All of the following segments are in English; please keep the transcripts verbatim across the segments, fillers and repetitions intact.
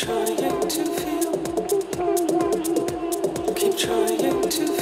Keep trying to feel. Keep trying to feel.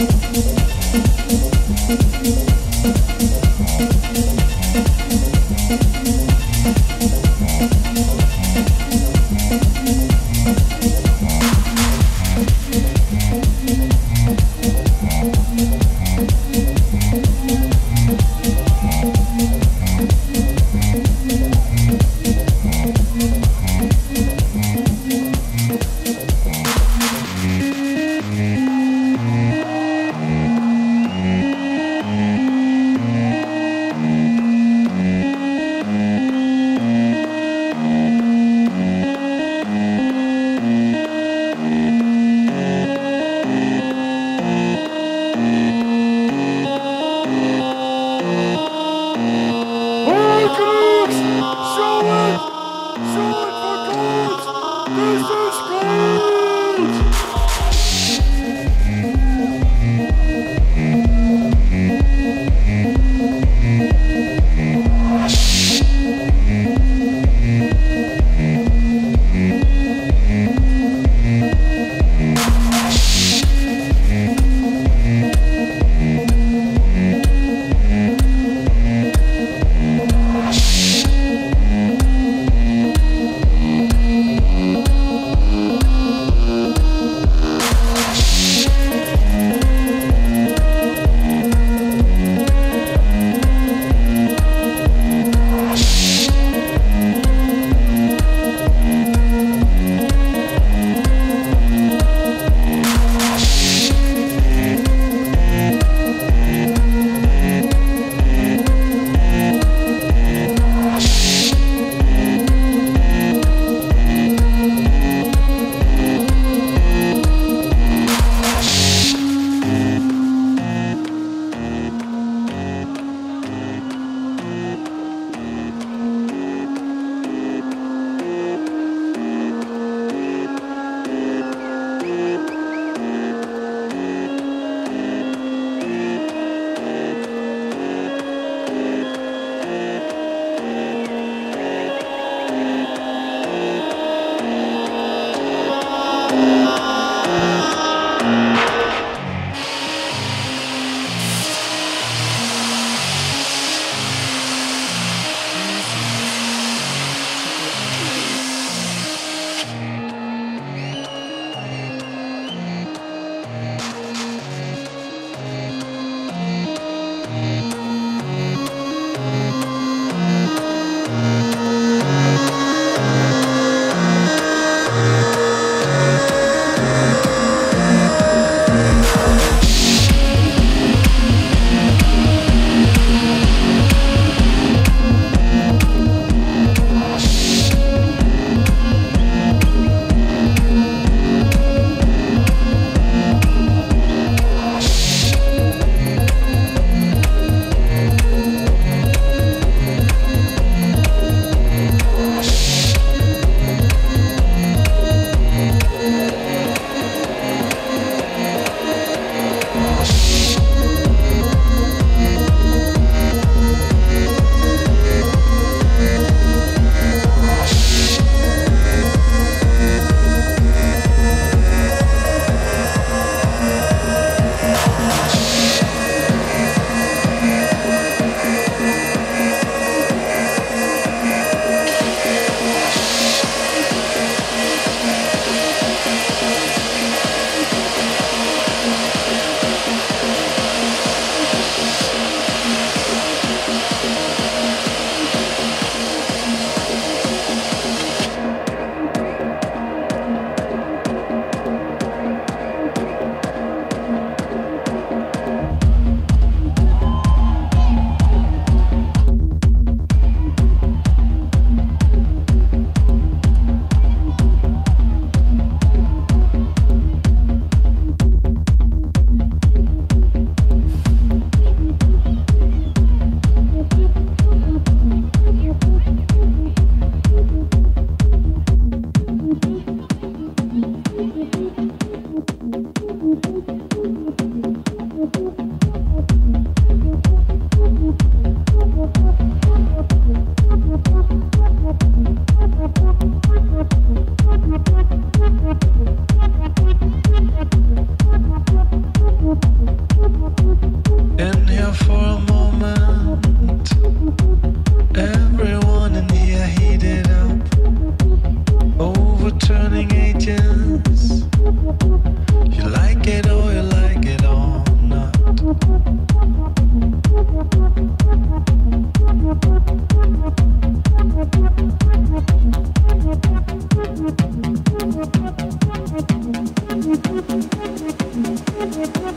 Thank you. Thank you.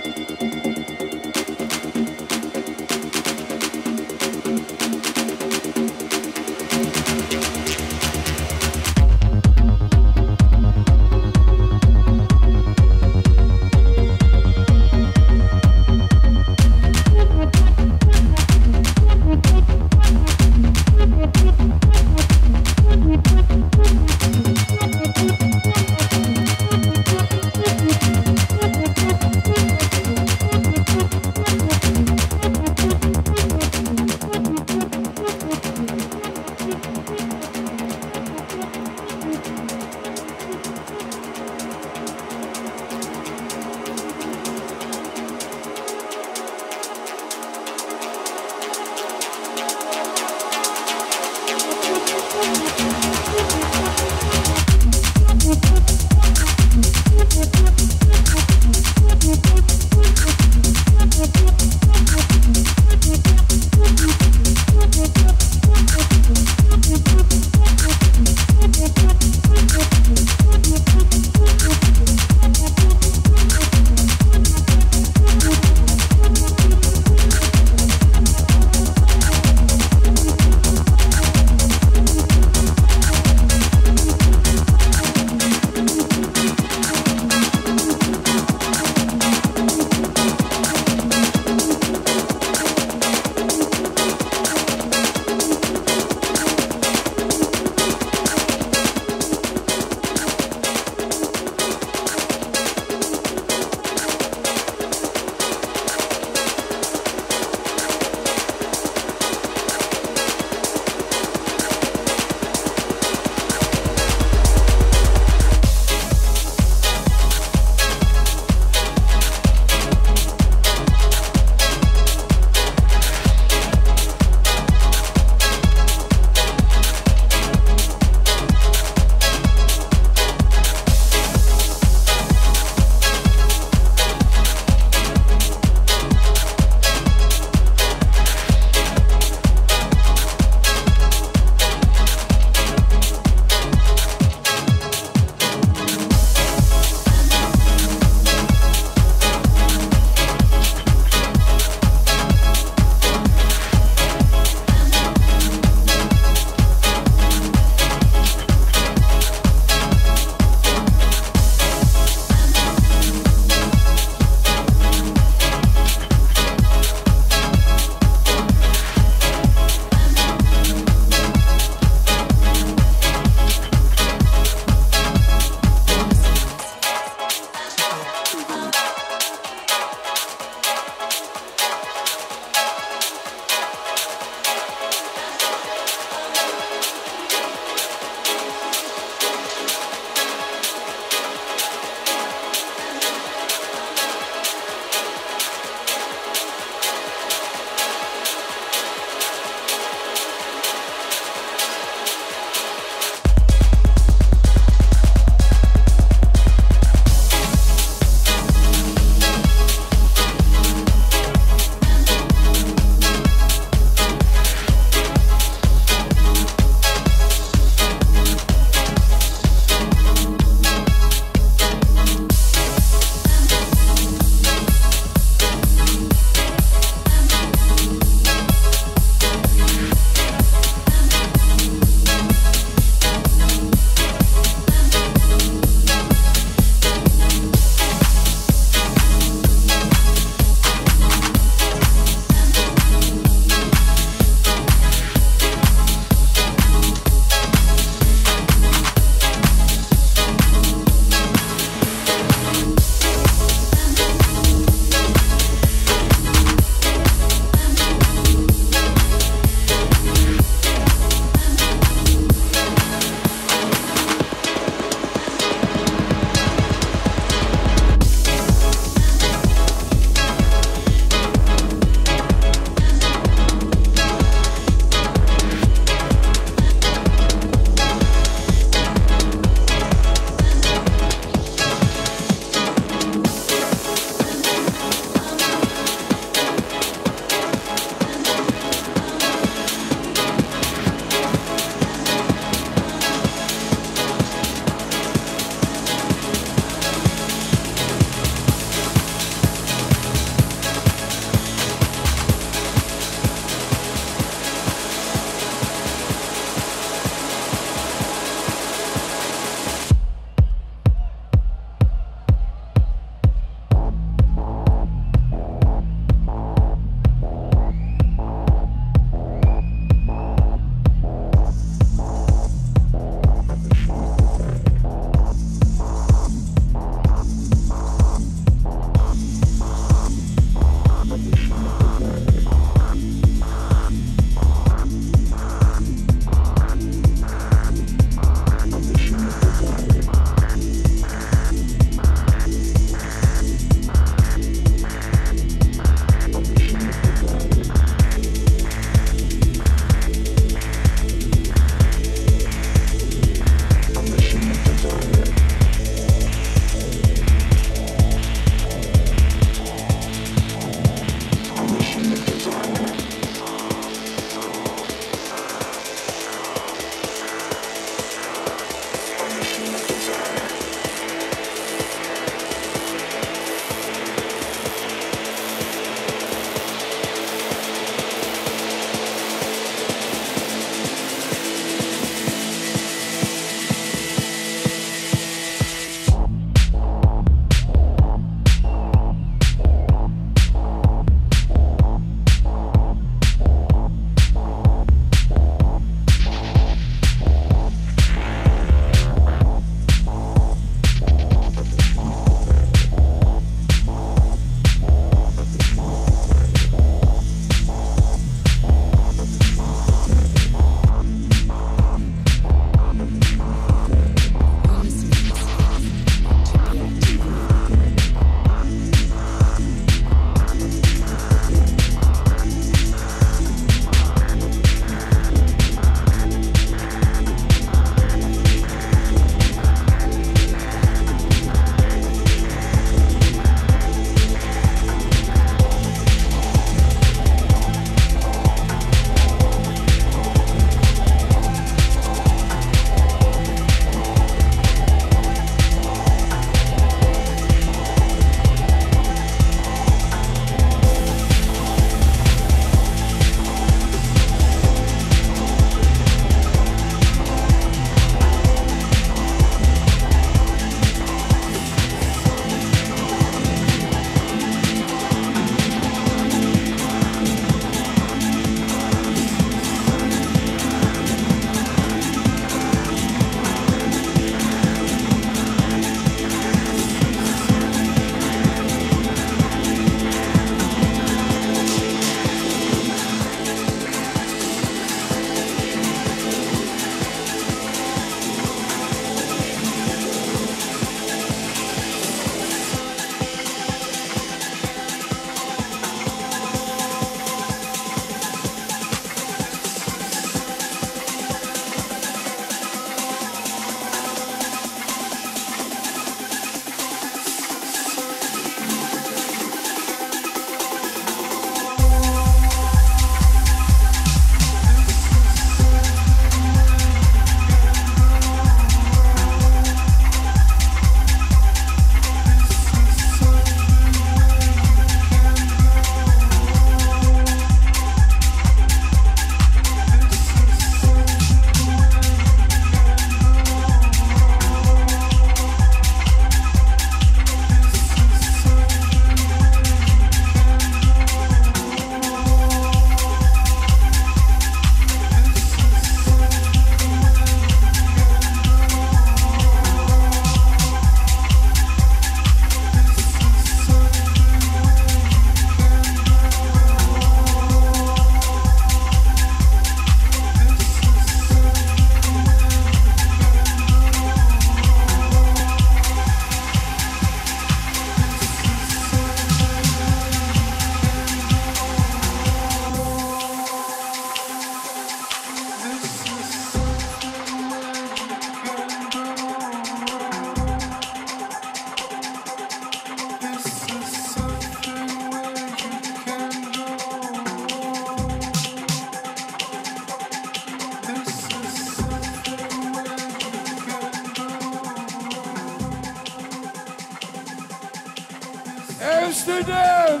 Amsterdam!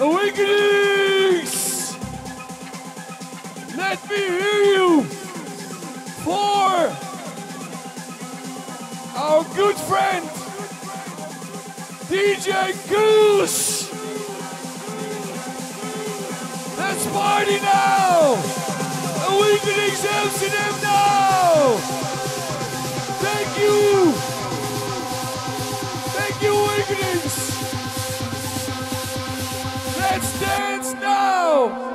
Awakenings! Let me hear you for our good friend D J Goose! Let's party now! Awakenings Amsterdam now! Thank you! Thank you, Awakenings! Let's dance now!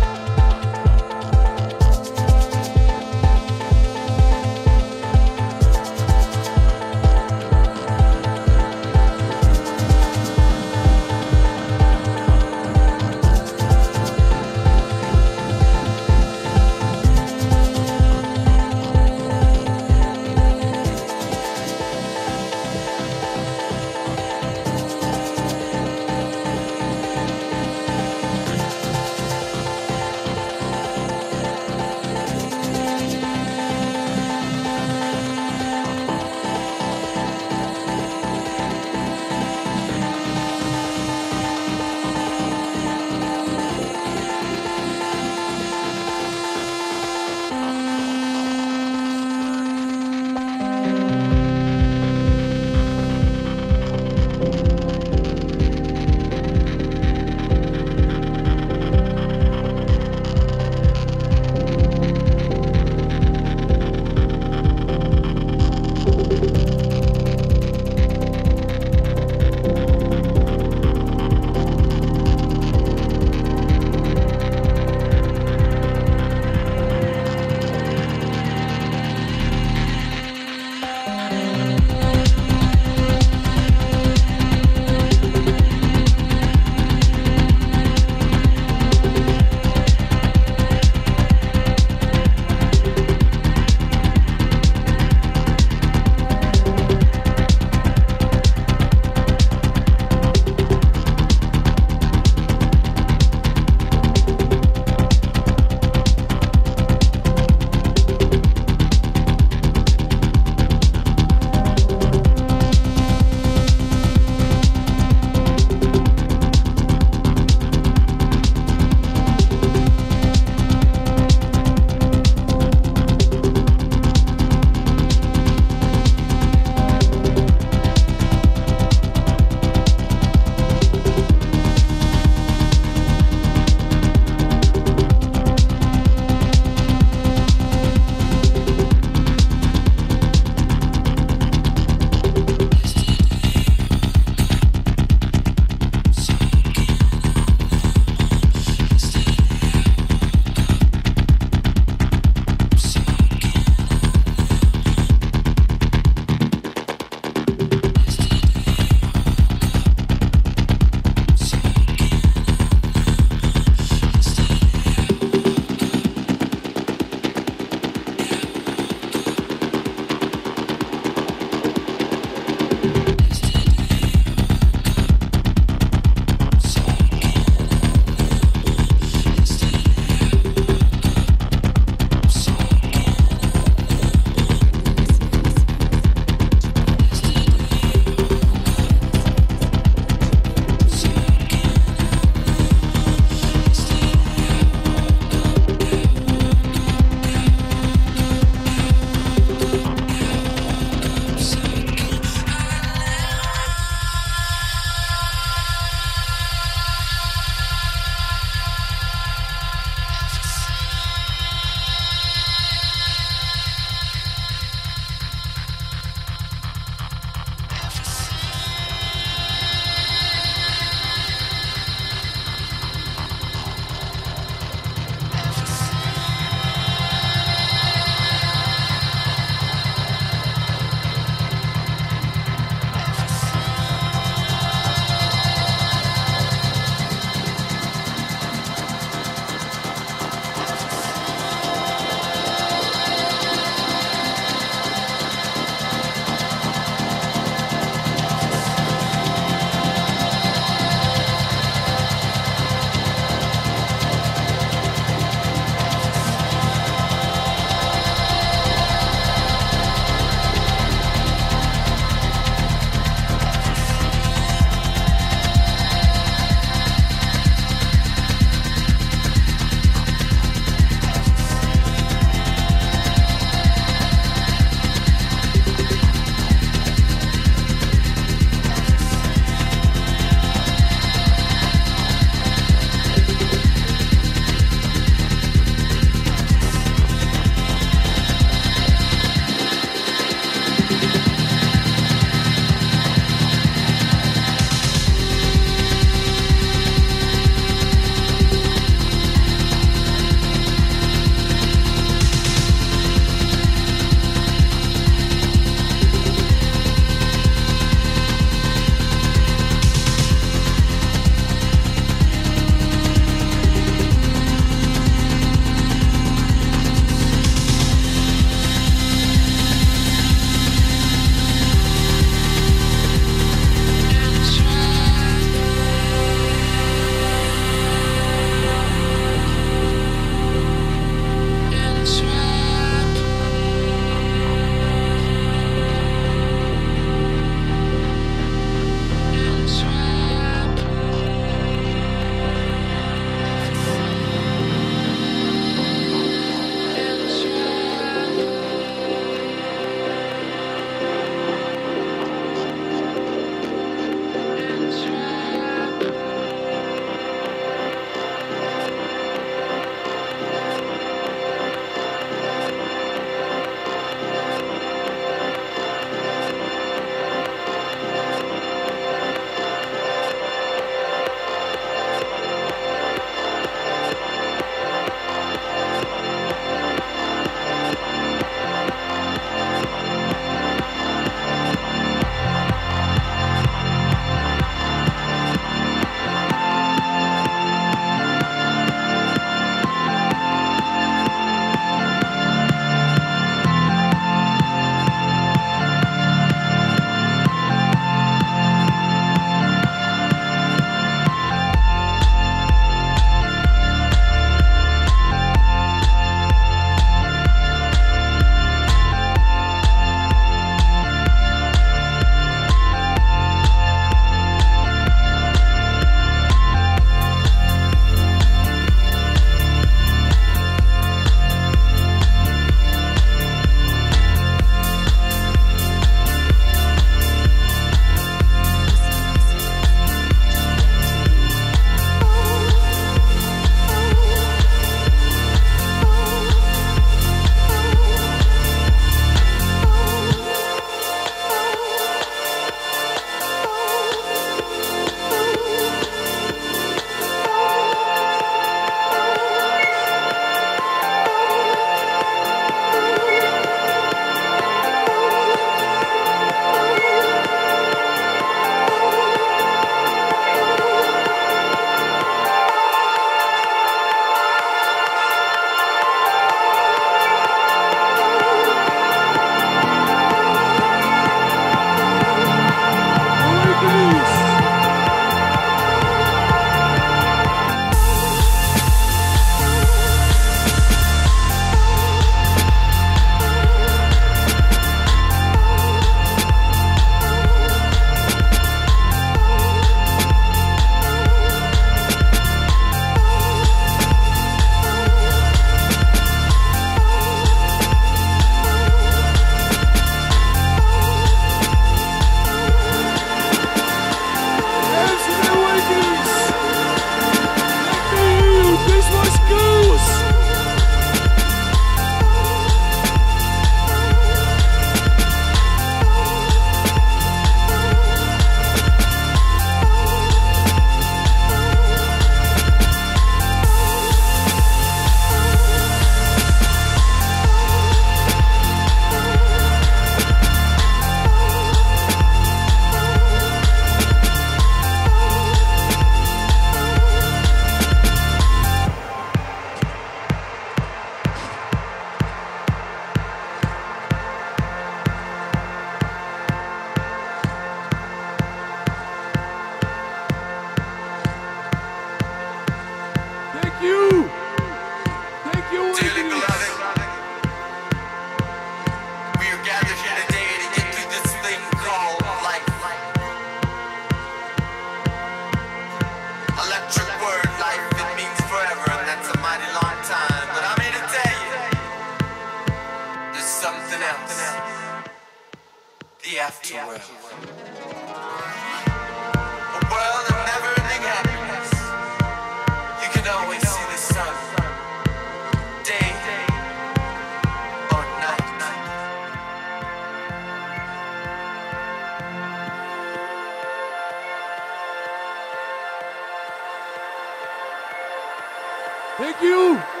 Thank you.